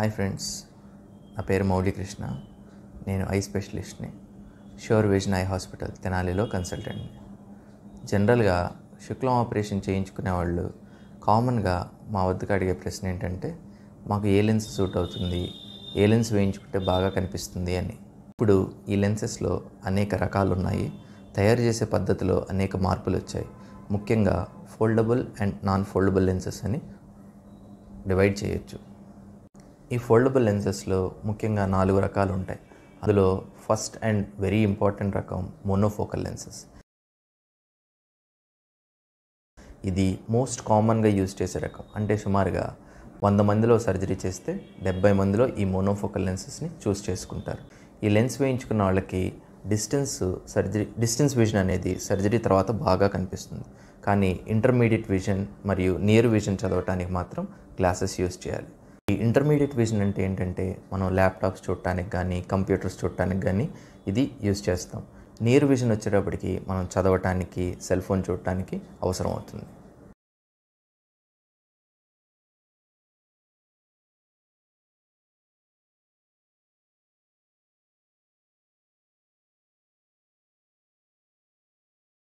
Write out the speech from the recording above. Hi friends, నా పేరు మౌలి కృష్ణ. నేను ఐ స్పెషలిస్ట్ని. ష్యూర్ విజన్ ఐ హాస్పిటల్ తెనాలిలో కన్సల్టెంట్ని. జనరల్గా శుక్లం ఆపరేషన్ చేయించుకునే వాళ్ళు కామన్గా మా వద్దకు అడిగే ప్రశ్న ఏంటంటే, మాకు ఏ లెన్స్ సూట్ అవుతుంది, ఏ లెన్స్ వేయించుకుంటే బాగా కనిపిస్తుంది అని. ఇప్పుడు ఈ లెన్సెస్లో అనేక రకాలు ఉన్నాయి. తయారు చేసే పద్ధతిలో అనేక మార్పులు వచ్చాయి. ముఖ్యంగా foldable and non foldable lenses అని డివైడ్ చేయొచ్చు. ఈ ఫోల్డబుల్ లెన్సెస్లో ముఖ్యంగా 4 రకాలు ఉంటాయి. అందులో ఫస్ట్ అండ్ వెరీ ఇంపార్టెంట్ రకం మోనోఫోకల్ లెన్సెస్. ఇది మోస్ట్ కామన్గా యూజ్ చేసే రకం. అంటే సుమారుగా 100 మందిలో సర్జరీ చేస్తే 70 మందిలో ఈ మోనోఫోకల్ లెన్సెస్ని చూస్ చేసుకుంటారు. ఈ లెన్స్ వేయించుకున్న వాళ్ళకి డిస్టెన్స్ విజన్ అనేది సర్జరీ తర్వాత బాగా కనిపిస్తుంది. కానీ ఇంటర్మీడియట్ విజన్ మరియు నియర్ విజన్ చదవటానికి మాత్రం గ్లాసెస్ యూజ్ చేయాలి. ఈ ఇంటర్మీడియట్ విజన్ అంటే ఏంటంటే, మనం ల్యాప్టాప్స్ చూడటానికి కానీ కంప్యూటర్స్ చూడటానికి కానీ ఇది యూజ్ చేస్తాం. నియర్ విజన్ వచ్చేటప్పటికి మనం చదవటానికి, సెల్ ఫోన్ చూడటానికి అవసరం అవుతుంది.